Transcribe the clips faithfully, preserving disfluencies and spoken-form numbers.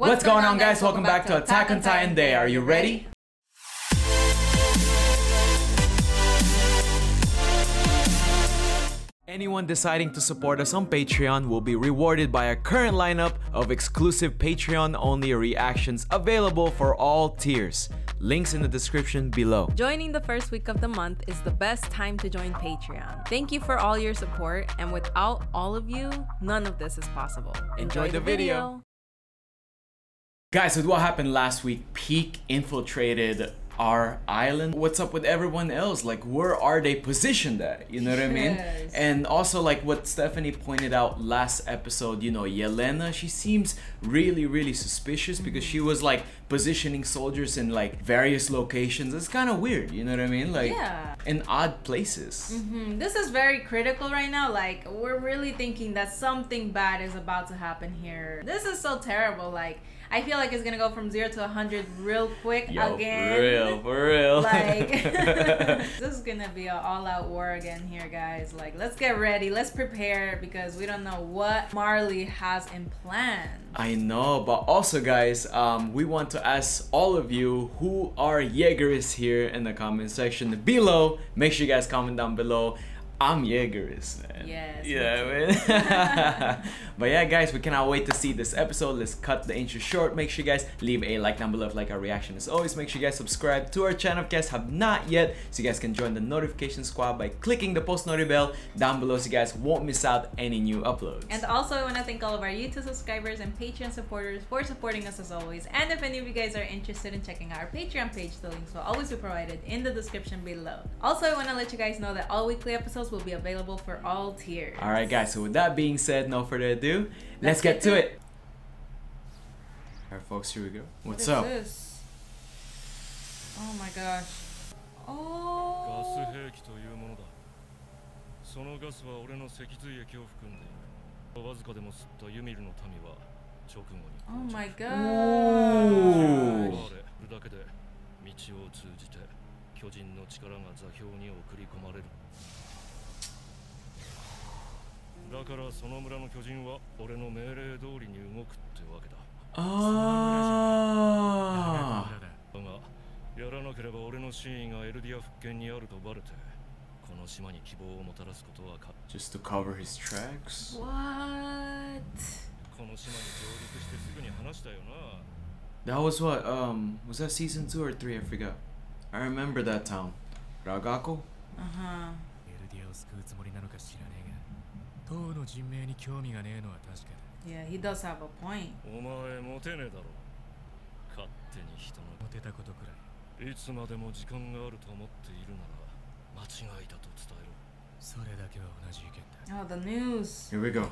What's, What's going on, guys? Welcome back, back to Attack on Titan Day. Are you ready? Anyone deciding to support us on Patreon will be rewarded by a current lineup of exclusive Patreon-only reactions available for all tiers. Links in the description below. Joining the first week of the month is the best time to join Patreon. Thank you for all your support, and without all of you, none of this is possible. Enjoy, Enjoy the, the video. video! Guys, with what happened last week, Peak infiltrated our island. What's up with everyone else? Like, where are they positioned at? You know what I mean? Yes. And also, like what Stephanie pointed out last episode, you know, Yelena, she seems really, really suspicious mm-hmm. because she was like positioning soldiers in like various locations. It's kind of weird, you know what I mean? Like, yeah. in odd places. Mm-hmm. This is very critical right now. Like, we're really thinking that something bad is about to happen here. This is so terrible. Like, I feel like it's gonna go from zero to a hundred real quick. Yo, again. For real. For real. Like, this is gonna be an all-out war again here, guys. Like, let's get ready, let's prepare, because we don't know what Marley has in plan. I know, but also, guys, um, we want to ask all of you who are Jaegerists here in the comment section below. Make sure you guys comment down below. I'm Jaegerist, man. Yes. Yeah, man. But yeah, guys, we cannot wait to see this episode. Let's cut the intro short. Make sure you guys leave a like down below if you like our reaction. As always, make sure you guys subscribe to our channel if you guys have not yet, so you guys can join the notification squad by clicking the post noti bell down below so you guys won't miss out any new uploads. And also, I want to thank all of our YouTube subscribers and Patreon supporters for supporting us as always. And if any of you guys are interested in checking out our Patreon page, the links will always be provided in the description below. Also, I want to let you guys know that all weekly episodes will be available for all tiers. All right, guys, so with that being said, no further ado, let's, let's get, get to it. it. All right, folks, here we go. What's what up? This? Oh my gosh. Oh. Oh my gosh. Whoa. Ah. Just to cover his tracks. What? That was what? Um, was that season two or three? I forgot. I remember that town, Ragako. Uh huh. Yeah, he does have a point. Oh, the news. Here we go.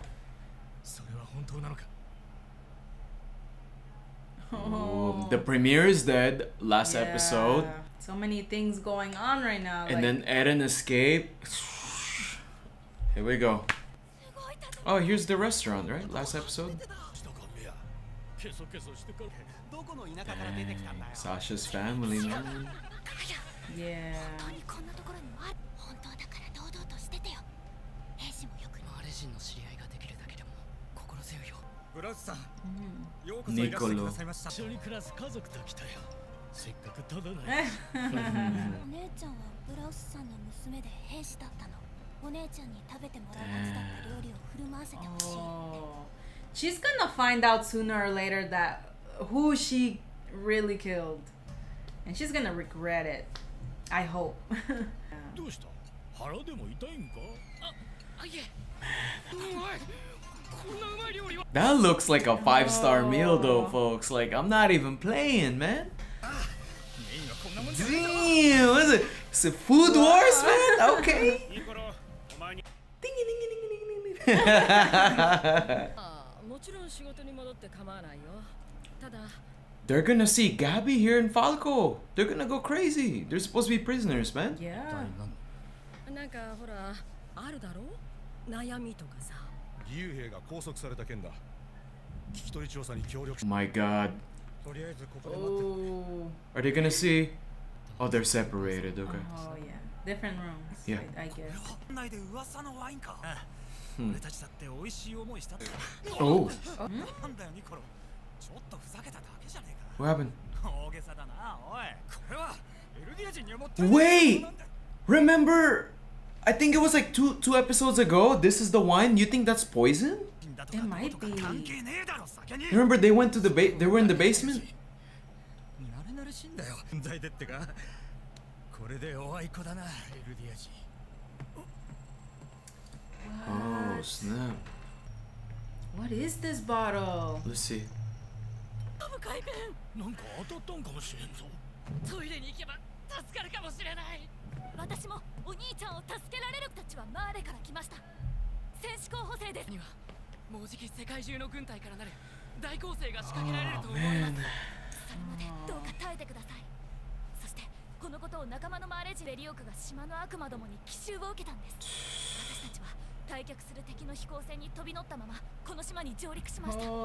Oh. The premiere is dead. Last yeah. episode. So many things going on right now. And like... then Eren escaped. Here we go. Oh, here's the restaurant, right? Last episode. Dang, Sasha's family, man. Yeah. Mm-hmm. Niccolo. Oh. She's gonna find out sooner or later that who she really killed, and she's gonna regret it. I hope. That looks like a five-star oh. meal though, folks. Like, I'm not even playing, man. Damn, what is it? It's a food wow. wars, man? Okay. They're gonna see Gabi here in Falco. They're gonna go crazy. They're supposed to be prisoners, man. Yeah. My God. Oh. Are they gonna see? Oh, they're separated. Okay. Oh yeah, different rooms. Yeah. I, I guess. Hmm. Oh. Oh. What happened? Wait! Remember, I think it was like two two episodes ago, this is the wine? You think that's poison? It might be. Remember they went to the ba they were in the basement? Oh snap. What is this bottle? Let's see. Oh, man. Oh,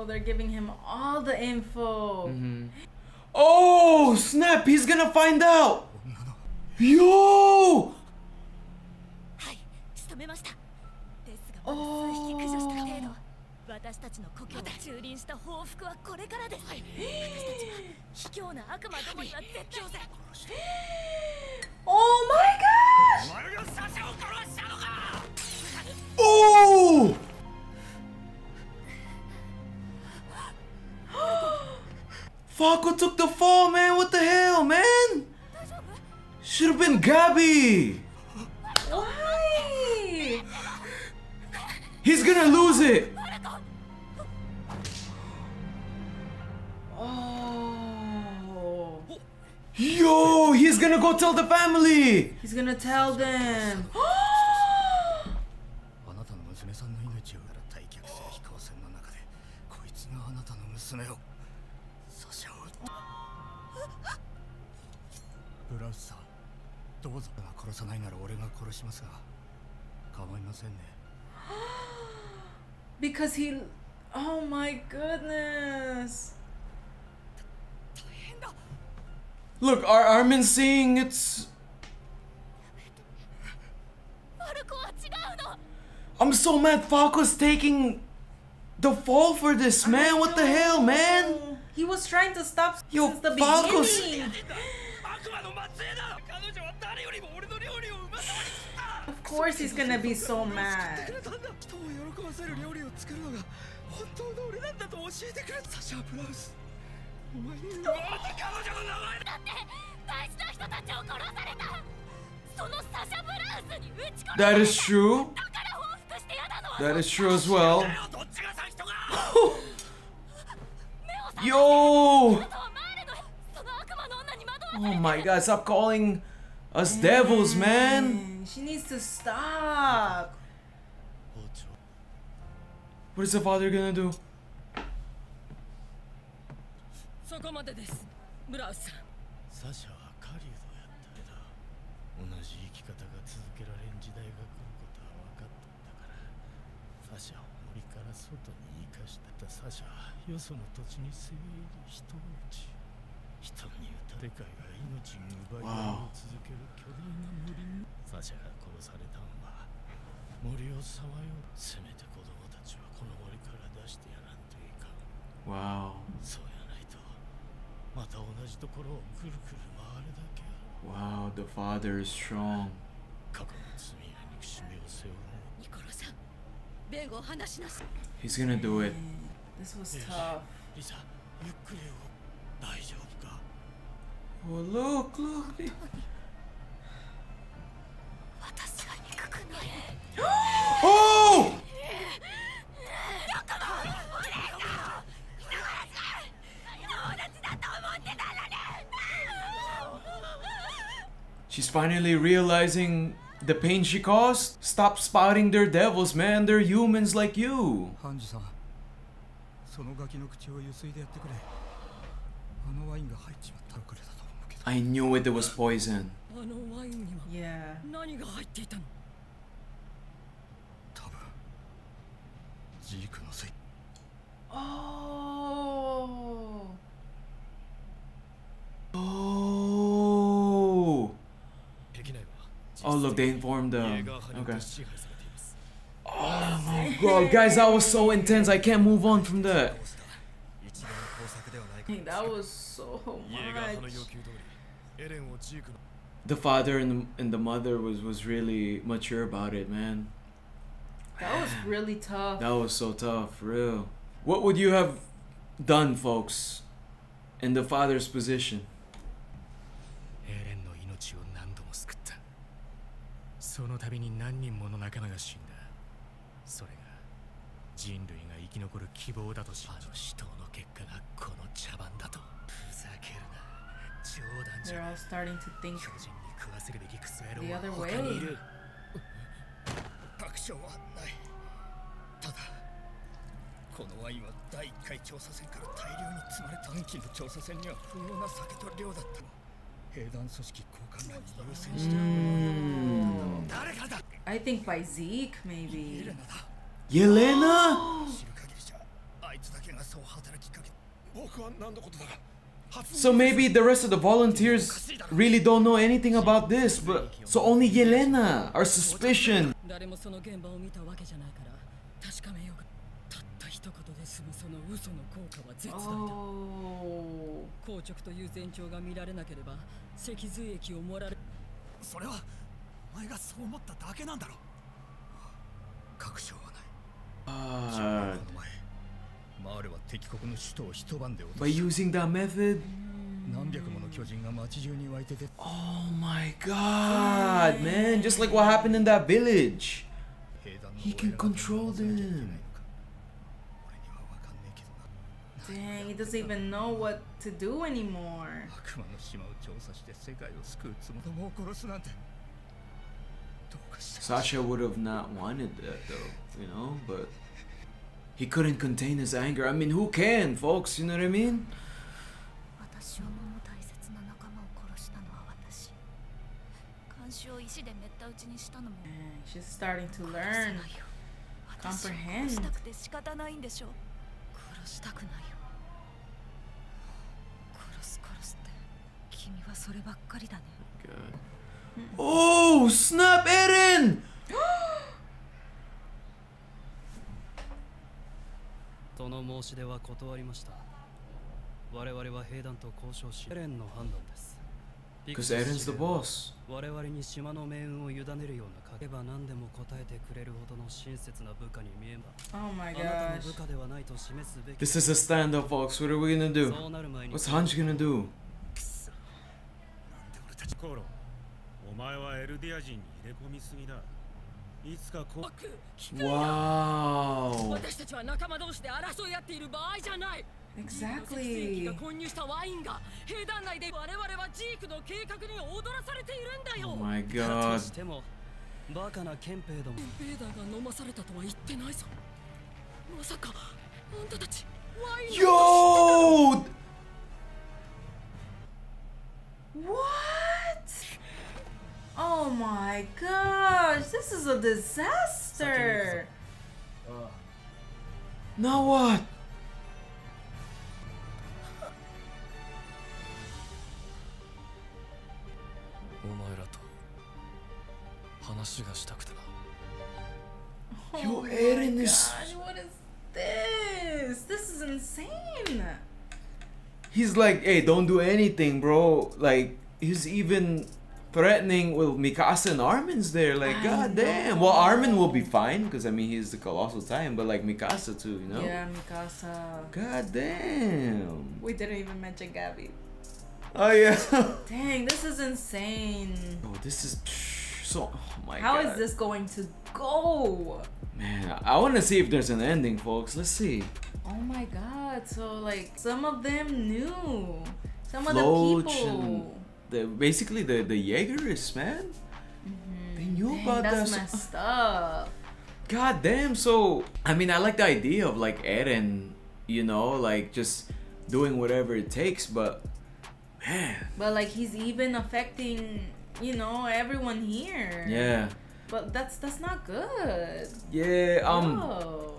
they're giving him all the info. Mm-hmm. Oh, snap, he's gonna find out. Yo! Oh. Oh my gosh! Oh! Falco took the fall, man. What the hell, man? Should have been Gabi. Why? He's gonna lose it. Oh. Yo, he's gonna go tell the family. He's gonna tell them. Because he... Oh my goodness. Look, Ar Armin's seeing it's... I'm so mad Falco's taking the fall for this, man. What the hell, man? He was trying to stop Yo, since the Falco's... beginning. Of course he's gonna be so mad. That is true. That is true as well. Yo! Oh my god, stop calling us devils, man! She needs to stop! What is the father gonna do? Wow. Wow. Wow, the father is strong. He's gonna do it. This was tough. Oh, look, look. Oh! She's finally realizing the pain she caused. Stop spouting their devils, man. They're humans like you. I knew it, it was poison. Yeah. Oh. Oh. Oh, look, they informed them. Okay. Oh my god, guys, that was so intense. I can't move on from that. That was so much. The father and the, and the mother was was really mature about it, man. That was really tough. That was so tough, real. What would you have done, folks, in the father's position? They're all starting to think the other way. Mm. I think by Zeke, maybe. Yelena? So maybe the rest of the volunteers really don't know anything about this, but so only Yelena, our suspicion. Oh. Uh, by using that method? Oh my god, man, just like what happened in that village. He can control them. Dang, he doesn't even know what to do anymore. Sasha would have not wanted that, though, you know, but he couldn't contain his anger. I mean, who can, folks? You know what I mean? She's starting to learn, comprehend. God. Oh snap, Eren! Because Eren's the boss. Oh my gosh. This is a stand-up, folks. What are we gonna do? What's Hanji gonna do? Wow. Exactly. Oh my god. Yo! What? Oh my gosh, this is a disaster. Now what? Yo, Eren is... Gosh, what is this? This is insane. He's like, hey, don't do anything, bro. Like, he's even threatening with Mikasa and Armin's there. Like, I god know. damn. Well, Armin will be fine because, I mean, he's the Colossal Titan, but like Mikasa too, you know? Yeah, Mikasa. God damn. We didn't even mention Gabi. Oh, yeah. Dang, this is insane. Oh, this is... So, oh my How God. is this going to go? Man, I want to see if there's an ending, folks. Let's see. Oh my God! So like some of them knew, some of Loach the people. The basically the the Jaegerist, man. Mm-hmm. They knew Dang, about that's that. That's messed so, up. God damn. So I mean, I like the idea of like Eren, you know, like just doing whatever it takes, but man. But like he's even affecting, you know, everyone here. Yeah. But that's that's not good. Yeah, um no.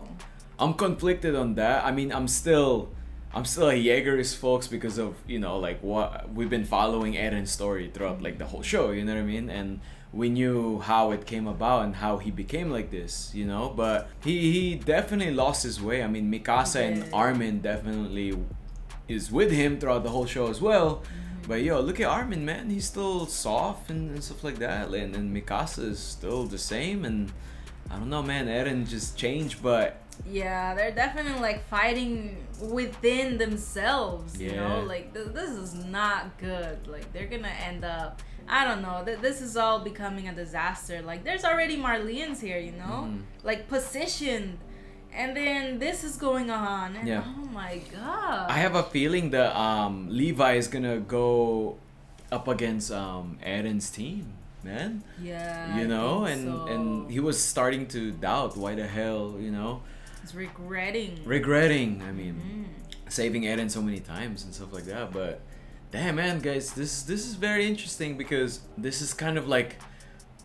I'm conflicted on that. I mean, I'm still I'm still a Jaegerist, folks, because of, you know, like what we've been following Eren's story throughout like the whole show, you know what I mean? And we knew how it came about and how he became like this, you know, but he he definitely lost his way. I mean, Mikasa and Armin definitely is with him throughout the whole show as well. But yo, look at Armin, man. He's still soft and, and stuff like that. And then Mikasa is still the same. And I don't know, man. Eren just changed, but... yeah, they're definitely like fighting within themselves, yeah. You know? Like, th this is not good. Like, they're gonna end up... I don't know. Th this is all becoming a disaster. Like, there's already Marleyans here, you know? Mm. Like, positioned. And then this is going on, and yeah. Oh my god! I have a feeling that um, Levi is gonna go up against um, Eren's team, man. Yeah, you know, I think and so. and he was starting to doubt why the hell, you know. He's regretting. Regretting. I mean, mm-hmm. saving Eren so many times and stuff like that. But damn, man, guys, this this is very interesting because this is kind of like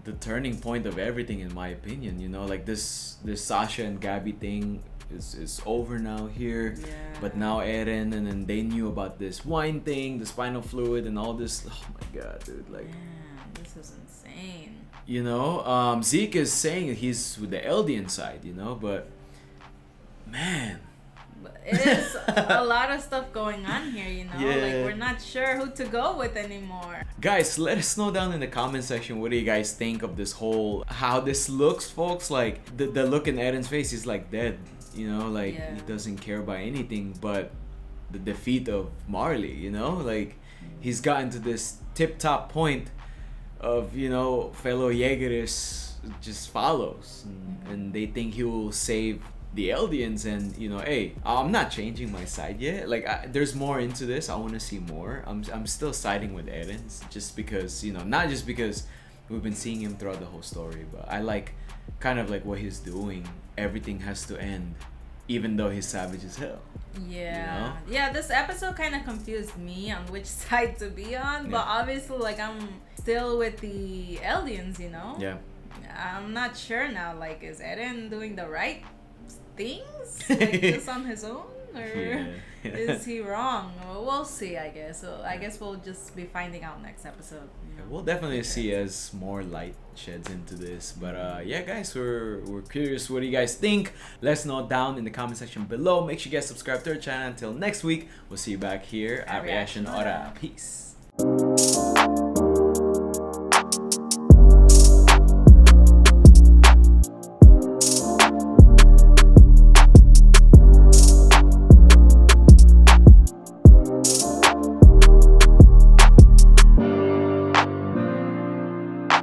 the turning point of everything, in my opinion, you know, like this this Sasha and Gabi thing is, is over now here, yeah. But now Eren, and then they knew about this wine thing, the spinal fluid and all this. Oh my god, dude, like, yeah, this is insane, you know. um, Zeke is saying he's with the Eldian side, you know, but man, it is a lot of stuff going on here, you know, yeah. Like, we're not sure who to go with anymore. Guys, let us know down in the comment section, what do you guys think of this whole, how this looks, folks? Like, the, the look in Eren's face is like dead, you know, like, yeah. He doesn't care about anything but the defeat of Marley, you know, like, he's gotten to this tip-top point of, you know, fellow Jaegerists just follows, and, and they think he will save the Eldians, and you know, hey, I'm not changing my side yet. Like, I, there's more into this. I want to see more. I'm, I'm still siding with Eren, just because, you know, not just because we've been seeing him throughout the whole story, but I like kind of like what he's doing. Everything has to end, even though he's savage as hell. Yeah, you know? Yeah. This episode kind of confused me on which side to be on, yeah. But obviously, like, I'm still with the Eldians, you know. Yeah. I'm not sure now. Like, is Eren doing the right things, like, just on his own, or yeah, yeah. Is he wrong? Well, we'll see, I guess. So I guess we'll just be finding out next episode, you know? Yeah, we'll definitely see as more light sheds into this, but uh yeah, guys, we're we're curious, what do you guys think? Let us know down in the comment section below. Make sure you guys subscribe to our channel. Until next week, we'll see you back here at Reaction Hora. Peace.